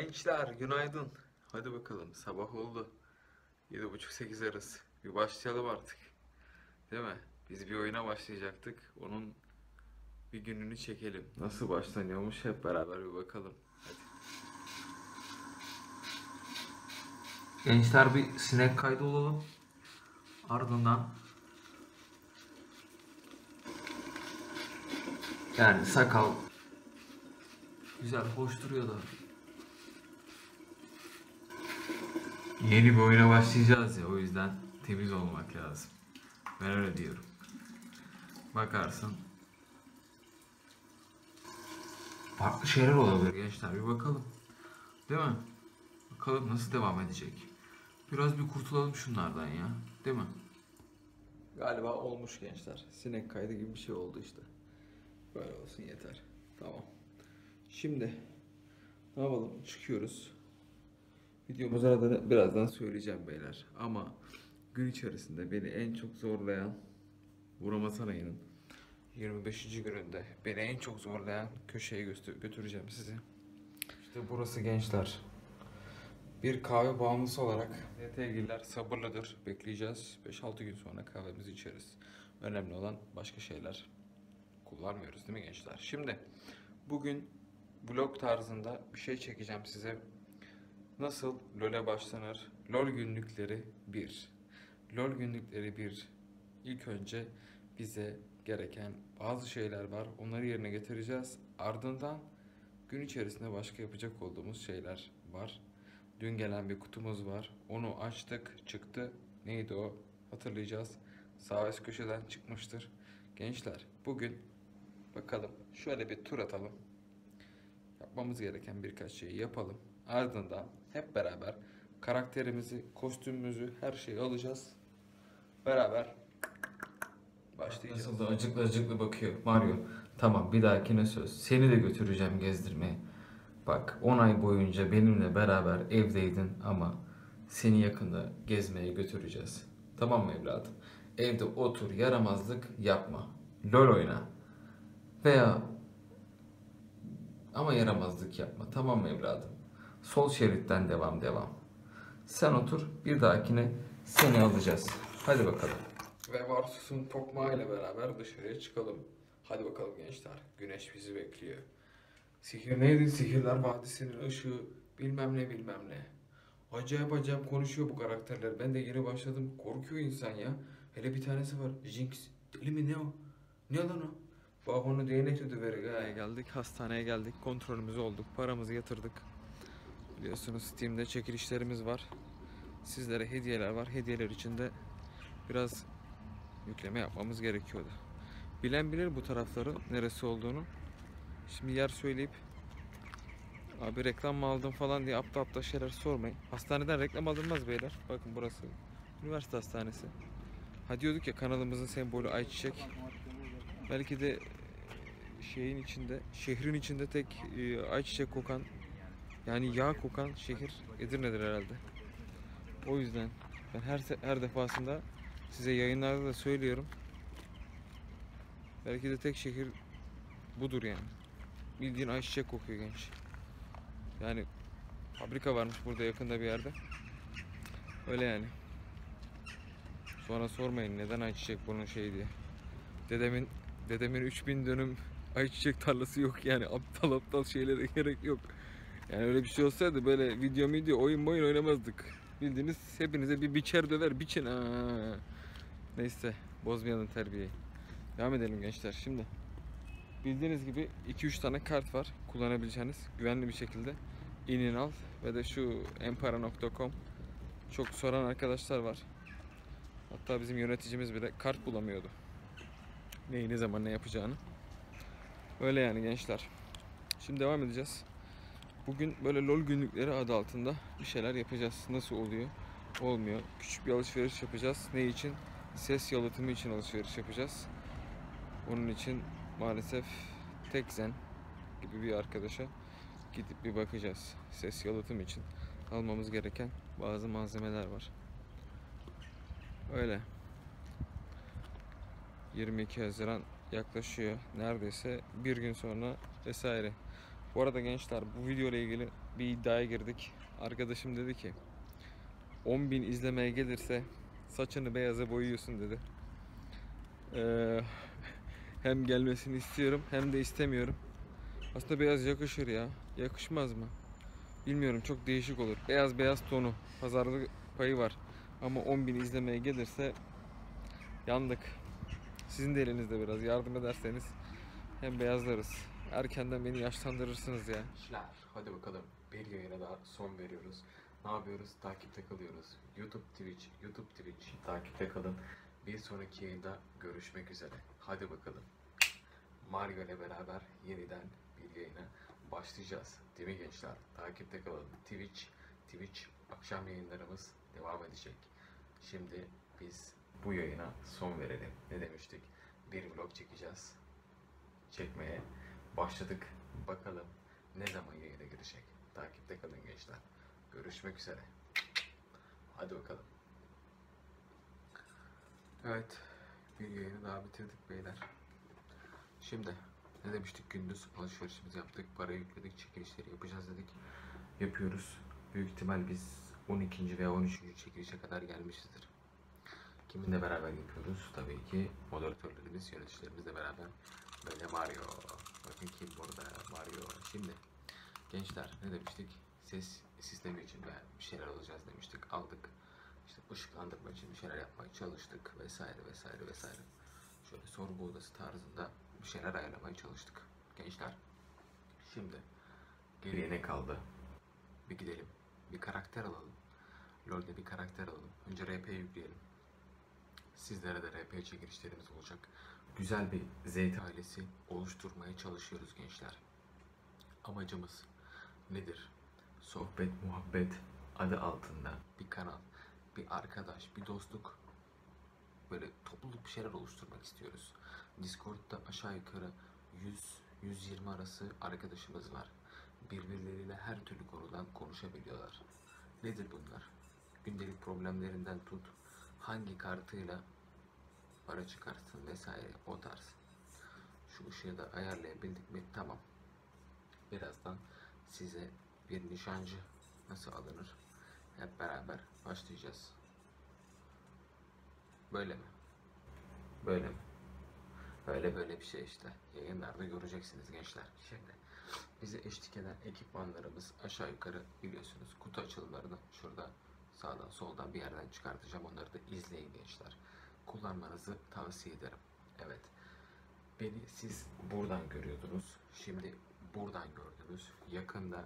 Gençler günaydın. Hadi bakalım, sabah oldu. 7.30-8 arası. Bir başlayalım artık. Değil mi? Biz bir oyuna başlayacaktık. Onun bir gününü çekelim. Nasıl başlanıyormuş hep beraber bir bakalım. Hadi. Gençler bir sinek kaydı olalım. Ardından yani sakal güzel hoş duruyor da. Yeni bir oyuna başlayacağız ya, o yüzden temiz olmak lazım. Ben öyle diyorum. Bakarsın farklı şeyler olabilir gençler, bir bakalım. Değil mi? Bakalım nasıl devam edecek. Biraz bir kurtulalım şunlardan ya. Değil mi? Galiba olmuş gençler. Sinek kaydı gibi bir şey oldu işte. Böyle olsun yeter. Tamam. Şimdi ne yapalım? Çıkıyoruz. Videomuz arada birazdan söyleyeceğim beyler. Ama gün içerisinde beni en çok zorlayan, vuramasana inanın, 25. gününde beni en çok zorlayan köşeye götüreceğim sizi. İşte burası gençler. Bir kahve bağımlısı olarak DT'liler sabırlıdır. Bekleyeceğiz. 5-6 gün sonra kahvemizi içeriz. Önemli olan başka şeyler kullanmıyoruz değil mi gençler? Şimdi bugün vlog tarzında bir şey çekeceğim size. Nasıl LoL'e başlanır? LoL günlükleri 1. LoL günlükleri 1. İlk önce bize gereken bazı şeyler var. Onları yerine getireceğiz. Ardından gün içerisinde başka yapacak olduğumuz şeyler var. Dün gelen bir kutumuz var. Onu açtık, çıktı. Neydi o? Hatırlayacağız. Sağ üst köşeden çıkmıştır. Gençler, bugün bakalım şöyle bir tur atalım. Yapmamız gereken birkaç şeyi yapalım. Ardından hep beraber karakterimizi, kostümümüzü, her şeyi alacağız. Beraber başlayacağız. Nasıl da acıklı acıklı bakıyor Mario. Tamam, bir dahakine söz. Seni de götüreceğim gezdirmeye. Bak, 10 ay boyunca benimle beraber evdeydin ama seni yakında gezmeye götüreceğiz. Tamam mı evladım? Evde otur, yaramazlık yapma. LOL oyna. Veya ama yaramazlık yapma. Tamam mı evladım? Sol şeritten devam. Sen otur, bir dahakine seni alacağız. Hadi bakalım. Ve Varus'un tokmağıyla beraber dışarıya çıkalım. Hadi bakalım gençler. Güneş bizi bekliyor. Sihir neydi? Sihirler Vadisi'nin ışığı bilmem ne. Acayip konuşuyor bu karakterler. Ben de yeni başladım. Korkuyor insan ya. Hele bir tanesi var. Jinx. Deli mi ne o? Ne lan o? Babamı değnek ödü verir. Geldik hastaneye geldik. Kontrolümüz olduk. Paramızı yatırdık. Biliyorsunuz Steam'de çekilişlerimiz var. Sizlere hediyeler var. Hediyeler için de biraz yükleme yapmamız gerekiyordu. Bilen bilir bu tarafların neresi olduğunu. Şimdi yer söyleyip abi reklam mı aldım falan diye aptal şeyler sormayın. Hastaneden reklam alınmaz beyler. Bakın burası üniversite hastanesi. Ha diyorduk ya, kanalımızın sembolü ayçiçek. Belki de şeyin içinde, şehrin içinde tek ayçiçek kokan, yani yağ kokan şehir Edirne'dir herhalde. O yüzden ben her defasında size yayınlarda da söylüyorum. Belki de tek şehir budur yani. Bildiğin ayçiçek kokuyor genç. Yani fabrika varmış burada yakında bir yerde. Öyle yani. Sonra sormayın neden ayçiçek bunun şeyi diye. Dedemin 3000 dönüm ayçiçek tarlası yok yani. Aptal şeylere gerek yok. Yani öyle bir şey olsaydı böyle video oyun oynamazdık. Bildiğiniz hepinize bir biçer döver biçin. Aa. Neyse, bozmayalım terbiyeyi. Devam edelim gençler şimdi. Bildiğiniz gibi 2-3 tane kart var kullanabileceğiniz güvenli bir şekilde. İnin al ve de şu empara.com, çok soran arkadaşlar var. Hatta bizim yöneticimiz bile kart bulamıyordu. Neyi ne zaman ne yapacağını. Öyle yani gençler. Şimdi devam edeceğiz. Bugün böyle LOL günlükleri adı altında bir şeyler yapacağız. Nasıl oluyor? Olmuyor. Küçük bir alışveriş yapacağız. Ne için? Ses yalıtımı için alışveriş yapacağız. Onun için maalesef Tekzen gibi bir arkadaşa gidip bir bakacağız. Ses yalıtım için almamız gereken bazı malzemeler var. Öyle. 22 Haziran yaklaşıyor. Neredeyse bir gün sonra vesaire. Bu arada gençler, bu video ile ilgili bir iddiaya girdik. Arkadaşım dedi ki 10.000 izlemeye gelirse saçını beyaza boyuyorsun dedi. Hem gelmesini istiyorum hem de istemiyorum. Aslında beyaz yakışır ya. Yakışmaz mı? Bilmiyorum, çok değişik olur. Beyaz beyaz tonu. Pazarlık payı var. Ama 10.000 izlemeye gelirse yandık. Sizin de elinizde biraz yardım ederseniz hem beyazlarız. Erkenden beni yaşlandırırsınız ya. Şler, hadi bakalım. Bir yayına daha son veriyoruz. Ne yapıyoruz? Takipte kalıyoruz. YouTube Twitch. Takipte kalın. Bir sonraki yayında görüşmek üzere. Hadi bakalım. Mario ile beraber yeniden bir yayına başlayacağız. Değil mi gençler? Takipte kalın. Twitch akşam yayınlarımız devam edecek. Şimdi biz bu yayına son verelim. Ne demiştik? Bir vlog çekeceğiz. Çekmeye başladık. Bakalım ne zaman yayına girecek. Takipte kalın gençler. Görüşmek üzere. Hadi bakalım. Evet. Bir yayını daha bitirdik beyler. Şimdi ne demiştik? Gündüz alışverişimizi yaptık. Parayı yükledik. Çekilişleri yapacağız dedik. Yapıyoruz. Büyük ihtimal biz 12. veya 13. çekilişe kadar gelmişizdir. Kiminle beraber yapıyoruz? Tabii ki moderatörlerimiz, yöneticilerimizle beraber. Böyle Mario. Bakın kim burada? Mario. Şimdi gençler ne demiştik? Ses sistemi için bir şeyler alacağız demiştik. Aldık. İşte ışıklandırma için bir şeyler yapmaya çalıştık vesaire. Şöyle sorgu odası tarzında bir şeyler ayarlamaya çalıştık gençler. Şimdi geriye ne kaldı? Bir gidelim. Bir karakter alalım. LoL'de bir karakter alalım. Önce RP yükleyelim. Sizlere de RP çekilişlerimiz olacak. Güzel bir Zeyt ailesi oluşturmaya çalışıyoruz gençler. Amacımız nedir? Sohbet, muhabbet adı altında bir kanal, bir arkadaş, bir dostluk, böyle topluluk bir şeyler oluşturmak istiyoruz. Discord'da aşağı yukarı 100-120 arası arkadaşımız var. Birbirleriyle her türlü konudan konuşabiliyorlar. Nedir bunlar? Gündelik problemlerinden tut, hangi kartıyla para çıkarsın vesaire, o tarz. Şu ışığı da ayarlayabildik mi? Tamam. Birazdan size bir nişancı nasıl alınır hep beraber başlayacağız. Böyle mi? Böyle mi? Böyle bir şey işte. Yayınlarda göreceksiniz gençler. Şimdi bize eşlik eden ekipmanlarımız aşağı yukarı biliyorsunuz. Kutu açılımlarını şurada sağdan soldan bir yerden çıkartacağım. Onları da izleyin gençler. Kullanmanızı tavsiye ederim. Evet. Beni siz buradan görüyordunuz. Şimdi buradan gördünüz. Yakında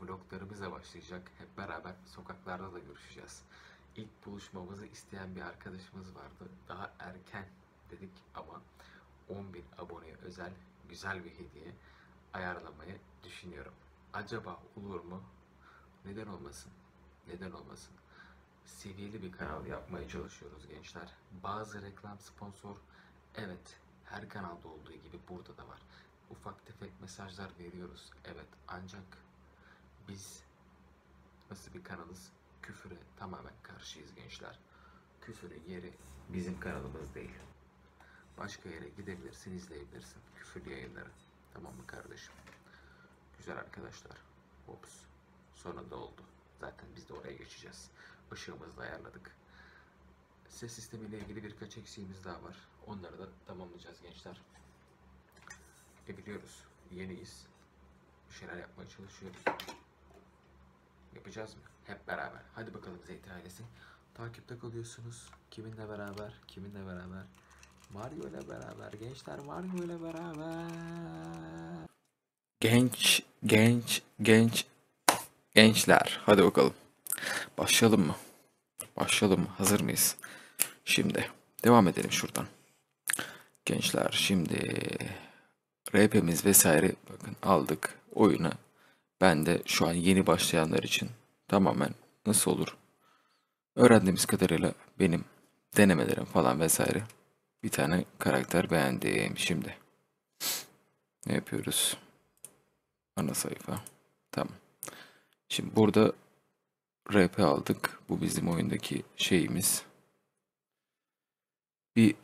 vloglarımıza başlayacak. Hep beraber sokaklarda da görüşeceğiz. İlk buluşmamızı isteyen bir arkadaşımız vardı. Daha erken dedik ama 10.000 aboneye özel güzel bir hediye ayarlamayı düşünüyorum. Acaba olur mu? Neden olmasın? Neden olmasın? Seviyeli bir kanal yapmaya çalışıyoruz gençler. Bazı reklam, sponsor, evet, her kanalda olduğu gibi burada da var. Ufak tefek mesajlar veriyoruz. Evet, ancak biz nasıl bir kanalız? Küfüre tamamen karşıyız gençler. Küfürün yeri bizim kanalımız değil. Başka yere gidebilirsin, izleyebilirsin küfürlü yayınları. Tamam mı kardeşim? Güzel arkadaşlar. Hops. Sonra da oldu. Zaten biz de oraya geçeceğiz. Işığımızı da ayarladık. Ses sistemiyle ilgili birkaç eksiğimiz daha var. Onları da tamamlayacağız gençler. Biliyoruz. Yeniyiz. Bir şeyler yapmaya çalışıyoruz. Yapacağız mı? Hep beraber. Hadi bakalım Zeytin ailesi. Takipte kalıyorsunuz. Kiminle beraber? Kiminle beraber? Mario ile beraber. Gençler, Mario ile beraber. Gençler. Hadi bakalım. Başlayalım mı? Hazır mıyız? Şimdi devam edelim şuradan. Gençler şimdi RP'miz vesaire bakın aldık oyunu. Ben de şu an yeni başlayanlar için tamamen nasıl olur? Öğrendiğimiz kadarıyla benim denemelerim falan vesaire. Bir tane karakter beğendim. Şimdi ne yapıyoruz? Ana sayfa. Tamam. Şimdi burada RP aldık. Bu bizim oyundaki şeyimiz. Bir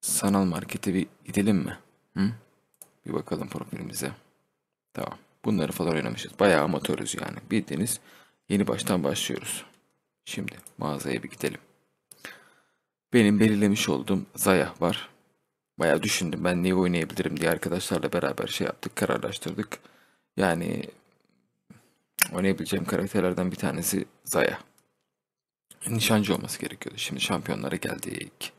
sanal markete bir gidelim mi? Bir bakalım profilimize. Tamam. Bunları falan oynamışız. Bayağı amatörüz yani. Bildiğiniz yeni baştan başlıyoruz. Şimdi mağazaya bir gidelim. Benim belirlemiş olduğum Xayah var. Bayağı düşündüm ben neyi oynayabilirim diye, arkadaşlarla beraber şey yaptık, kararlaştırdık. Yani oynayabileceğim karakterlerden bir tanesi Xayah. Nişancı olması gerekiyordu. Şimdi şampiyonlara geldik.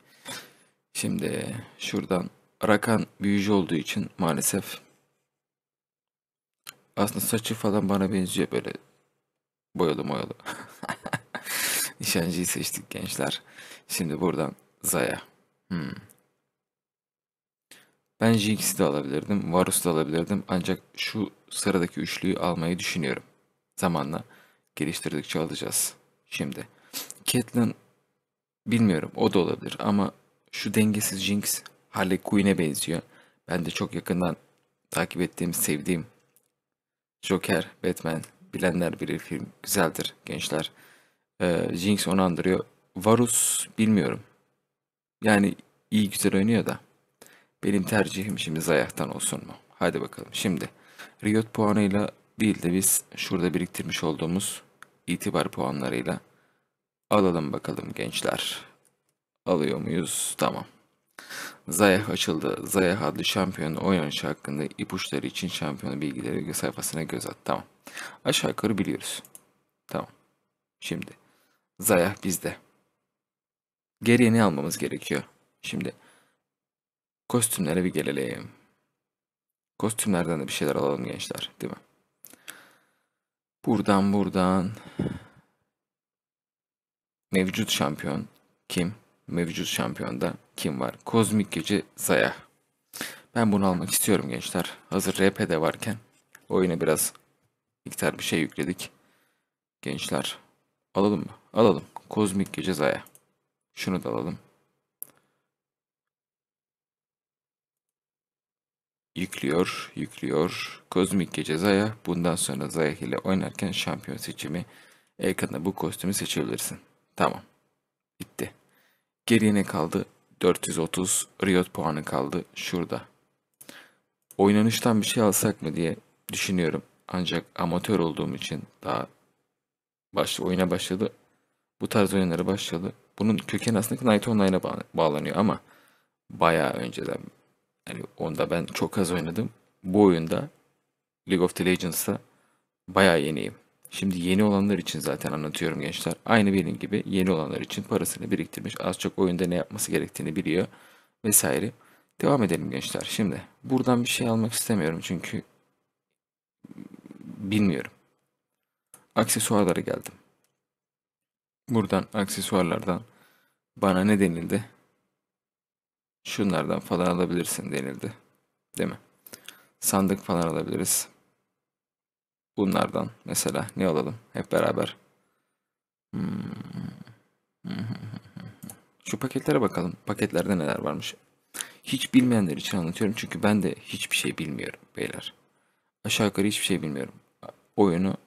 Şimdi şuradan Rakan büyücü olduğu için maalesef, aslında saçı falan bana benziyor, böyle boyalı moyalı. Nişancıyı seçtik gençler. Şimdi buradan Xayah. Ben Jinx'i de alabilirdim, Varus da alabilirdim, ancak şu sıradaki üçlüyü almayı düşünüyorum. Zamanla geliştirdikçe alacağız. Şimdi Caitlyn bilmiyorum, o da olabilir ama şu dengesiz Jinx Harley Quinn'e benziyor. Ben de çok yakından takip ettiğim, sevdiğim Joker, Batman, bilenler bilir, film güzeldir gençler. Jinx onu andırıyor. Varus bilmiyorum. Yani iyi güzel oynuyor da. Benim tercihim şimdi Xayah'tan olsun mu? Hadi bakalım. Şimdi Riot puanıyla değil de biz şurada biriktirmiş olduğumuz itibar puanlarıyla alalım bakalım gençler. Alıyor muyuz? Tamam. Xayah açıldı. Xayah adlı şampiyonun oynanışı hakkında ipuçları için şampiyonu bilgileri sayfasına göz at. Tamam. Aşağı yukarı biliyoruz. Tamam. Şimdi Xayah bizde. Geriye ne almamız gerekiyor? Şimdi kostümlere bir gelelim. Kostümlerden de bir şeyler alalım gençler, değil mi? Buradan mevcut şampiyon kim? Mevcut şampiyonda kim var? Kozmik Gece Xayah. Ben bunu almak istiyorum gençler. Hazır RP'de varken oyuna biraz miktar bir şey yükledik. Gençler alalım mı? Alalım. Kozmik Gece Xayah. Şunu da alalım. Yüklüyor. Kozmik Gece Xayah. Bundan sonra Xayah ile oynarken şampiyon seçimi ekranında bu kostümü seçebilirsin. Tamam. Bitti. Geriye ne kaldı? 430 Riot puanı kaldı şurada. Oynanıştan bir şey alsak mı diye düşünüyorum. Ancak amatör olduğum için daha oyuna başladı. Bu tarz oyunlara başladı. Bunun kökeni aslında Night Online'a bağlanıyor ama bayağı önceden. Yani onda ben çok az oynadım. Bu oyunda League of the Legends'ta bayağı yeniyim. Şimdi yeni olanlar için zaten anlatıyorum gençler. Aynı benim gibi yeni olanlar için parasını biriktirmiş, az çok oyunda ne yapması gerektiğini biliyor vesaire. Devam edelim gençler. Şimdi buradan bir şey almak istemiyorum çünkü bilmiyorum. Aksesuarlara geldim. Buradan aksesuarlardan bana ne denildi? Şunlardan falan alabilirsin denildi. Değil mi? Sandık falan alabiliriz. Bunlardan mesela ne alalım? Hep beraber. Şu paketlere bakalım. Paketlerde neler varmış? Hiç bilmeyenler için anlatıyorum. Çünkü ben de hiçbir şey bilmiyorum beyler. Aşağı yukarı hiçbir şey bilmiyorum. Oyunu,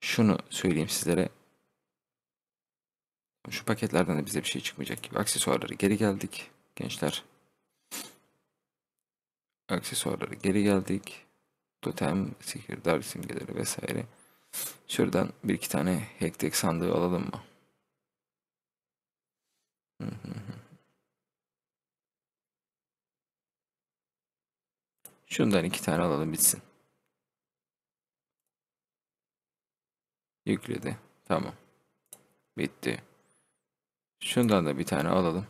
şunu söyleyeyim sizlere. Şu paketlerden de bize bir şey çıkmayacak gibi. Aksesuarlara geri geldik gençler. Aksesuarlara geri geldik. Totem, sihirdar simgeleri vesaire. Şuradan bir iki tane Hextech sandığı alalım mı? Şundan iki tane alalım bitsin. Yükledi. Tamam. Bitti. Şundan da bir tane alalım.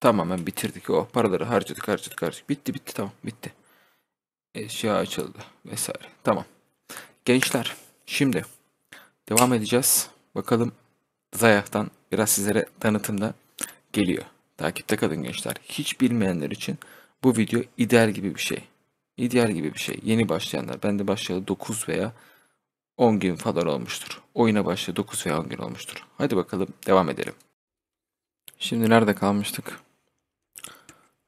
Tamamen bitirdik. Oh, paraları harcadık. Bitti tamam, bitti. Eşya açıldı vesaire. Tamam. Gençler şimdi devam edeceğiz. Bakalım Xayah'tan biraz sizlere tanıtımda geliyor. Takipte kalın gençler. Hiç bilmeyenler için bu video ideal gibi bir şey. Yeni başlayanlar. Ben de başlayalı 9 veya 10 gün falan olmuştur. Oyuna başlayalı 9 veya 10 gün olmuştur. Hadi bakalım devam edelim. Şimdi nerede kalmıştık?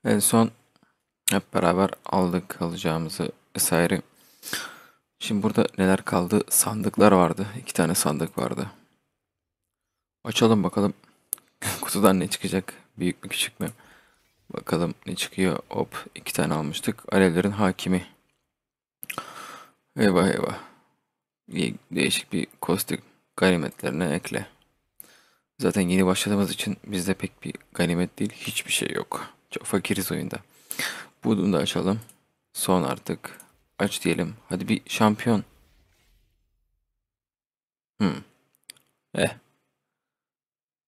En son hep beraber aldık alacağımızı vesaire. Şimdi burada neler kaldı? Sandıklar vardı. 2 tane sandık vardı. Açalım bakalım. Kutudan ne çıkacak? Büyük mü küçük mü? Bakalım ne çıkıyor? Hop, 2 tane almıştık. Alevlerin hakimi. Eyvah eyvah. Değişik bir kostik ganimetlerine ekle. Zaten yeni başladığımız için bizde pek bir ganimet değil, hiçbir şey yok. Çok fakiriz oyunda. Bunu da açalım. Son artık. Aç diyelim. Hadi bir şampiyon.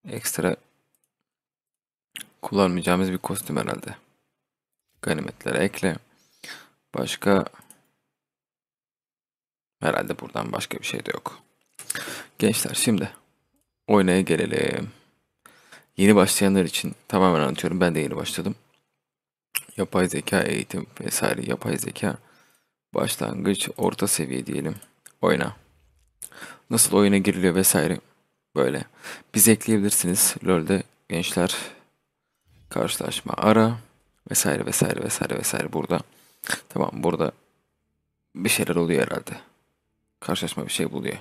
Ekstra kullanmayacağımız bir kostüm herhalde. Ganimetlere ekle. Başka herhalde buradan başka bir şey de yok. Gençler şimdi oynaya gelelim. Yeni başlayanlar için tamamen anlatıyorum. Ben de yeni başladım. Yapay zeka eğitim vesaire. Yapay zeka başlangıç, orta seviye diyelim. Oyna. Nasıl oyuna giriliyor vesaire. Böyle. Bizi ekleyebilirsiniz. LoL'de gençler karşılaşma ara vesaire vesaire vesaire vesaire burada. Tamam, burada bir şeyler oluyor herhalde. Karşılaşma bir şey buluyor.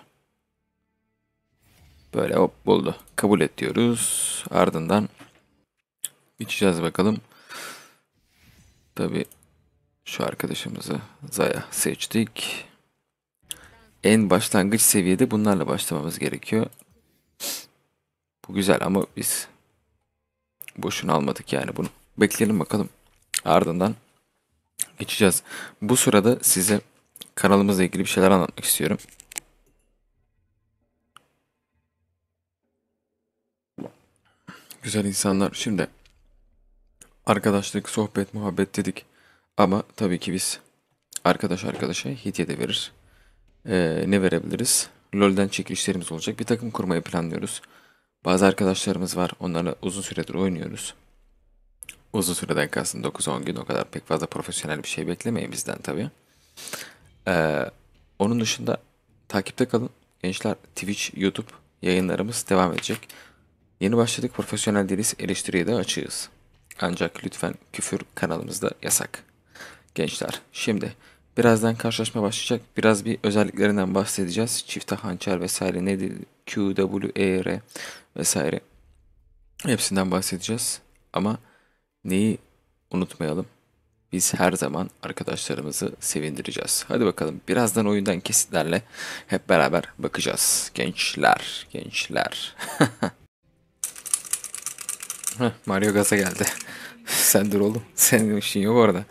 Böyle hop buldu. Kabul et diyoruz. Ardından içeceğiz bakalım. Tabii şu arkadaşımızı Xayah seçtik. En başlangıç seviyede bunlarla başlamamız gerekiyor. Bu güzel ama biz boşuna almadık yani bunu. Bekleyelim bakalım. Ardından geçeceğiz. Bu sırada size kanalımızla ilgili bir şeyler anlatmak istiyorum. Güzel insanlar, şimdi arkadaşlık, sohbet, muhabbet dedik. Ama tabii ki biz arkadaş arkadaşa hediye de verir. Ne verebiliriz? LoL'den çekilişlerimiz olacak. Bir takım kurmayı planlıyoruz. Bazı arkadaşlarımız var. Onlarla uzun süredir oynuyoruz. Uzun süreden kalsın 9-10 gün, o kadar pek fazla profesyonel bir şey beklemeyin bizden tabii. Onun dışında takipte kalın. Gençler, Twitch, YouTube yayınlarımız devam edecek. Yeni başladık, profesyonel değiliz, eleştiriye de açığız. Ancak lütfen küfür kanalımızda yasak. Gençler şimdi birazdan karşılaşma başlayacak. Biraz bir özelliklerinden bahsedeceğiz. Çifte hançer vesaire nedir? Q, W, E, R vesaire. Hepsinden bahsedeceğiz. Ama neyi unutmayalım? Biz her zaman arkadaşlarımızı sevindireceğiz. Hadi bakalım, birazdan oyundan kesitlerle hep beraber bakacağız. Gençler, gençler. Mario gaza geldi. Sen dur oğlum. Senin işin yok orada.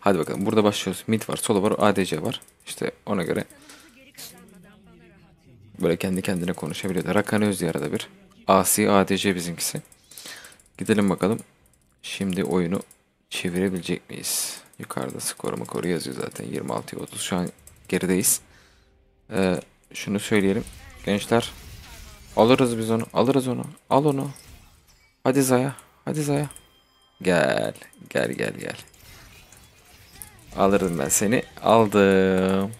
Hadi bakalım, burada başlıyoruz. Mid var, solo var, ADC var. İşte ona göre böyle kendi kendine konuşabiliyordu. Rakan Özdi arada bir. Asi ADC bizimkisi. Gidelim bakalım. Şimdi oyunu çevirebilecek miyiz? Yukarıda skorumu koru yazıyor zaten. 26-30 şu an gerideyiz. Şunu söyleyelim. Gençler, alırız biz onu. Alırız onu. Al onu. Hadi Xayah. Hadi Xayah. Gel. Gel gel gel. Alırım ben seni. Aldım.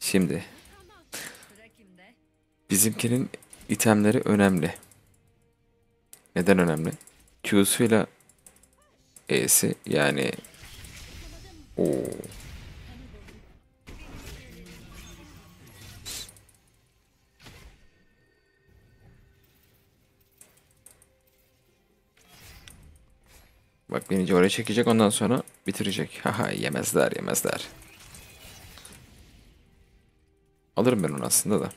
Şimdi bizimkinin itemleri önemli. Neden önemli? Q'suyla E'si yani. Bak beni oraya çekecek, ondan sonra bitirecek. Haha yemezler yemezler. Alırım ben onu aslında da.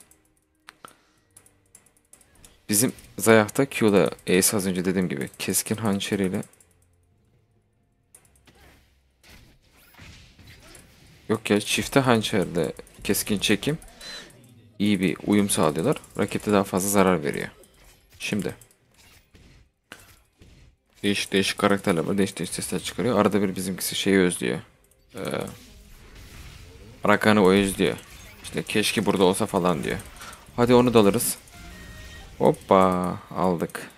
Bizim Xayah'ta Q'da E'si az önce dediğim gibi keskin hançeriyle. Yok ya, çifte hançerle keskin çekim iyi bir uyum sağlıyorlar. Rakipte daha fazla zarar veriyor. Şimdi değişik karakterler var. Değişik sesler çıkarıyor. Arada bir bizimkisi şeyi özlüyor. Rakan'ı özlüyor. İşte keşke burada olsa falan diyor. Hadi onu da alırız. Hoppa aldık.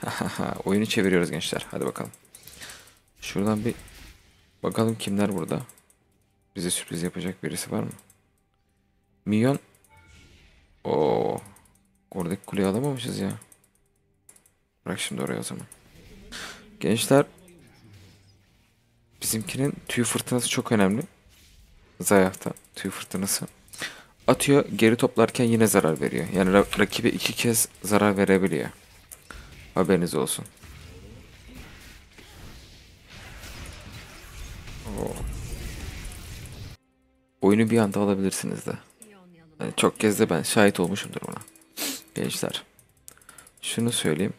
Oyunu çeviriyoruz gençler. Hadi bakalım. Şuradan bir bakalım kimler burada. Bize sürpriz yapacak birisi var mı? Milyon. Oo. Oradaki kuleyi alamamışız ya. Bırak şimdi oraya o zaman. Gençler, bizimkinin tüy fırtınası çok önemli. Xayah'ta tüy fırtınası. Atıyor, geri toplarken yine zarar veriyor. Yani rakibe iki kez zarar verebiliyor. Haberiniz olsun. oyunu bir anda alabilirsiniz de. Yani çok kez de ben şahit olmuşumdur ona. Gençler, şunu söyleyeyim.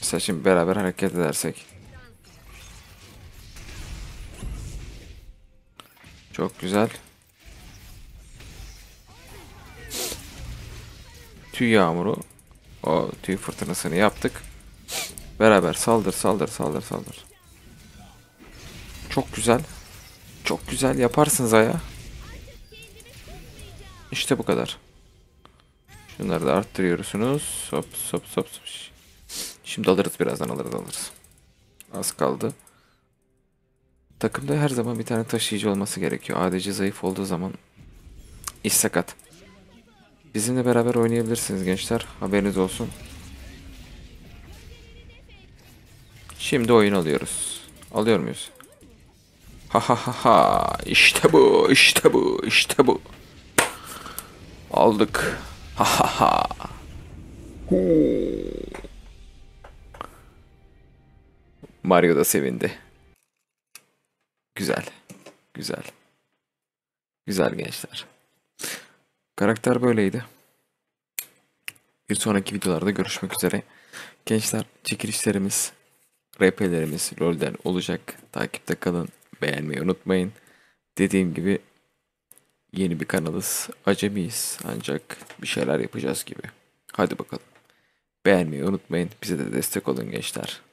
Mesela şimdi beraber hareket edersek. Çok güzel. Tüy yağmuru. O tüy fırtınasını yaptık. Beraber saldır saldır saldır saldır. Çok güzel. Çok güzel yaparsın Xayah. İşte bu kadar. Şunları da arttırıyorsunuz. Hop hop hop. Şimdi alırız, birazdan alırız alırız. Az kaldı. Takımda her zaman bir tane taşıyıcı olması gerekiyor. ADC zayıf olduğu zaman iş sakat. Bizimle beraber oynayabilirsiniz gençler. Haberiniz olsun. Şimdi oyun alıyoruz. Alıyor muyuz? Ha ha ha ha. İşte bu. İşte bu. İşte bu. Aldık. Ha ha ha. Mario da sevindi. Güzel. Güzel. Güzel gençler. Karakter böyleydi. Bir sonraki videolarda görüşmek üzere. Gençler, çekilişlerimiz, RP'lerimiz LoL'den olacak. Takipte kalın. Beğenmeyi unutmayın. Dediğim gibi yeni bir kanalız. Acemiyiz. Ancak bir şeyler yapacağız gibi. Hadi bakalım. Beğenmeyi unutmayın. Bize de destek olun gençler.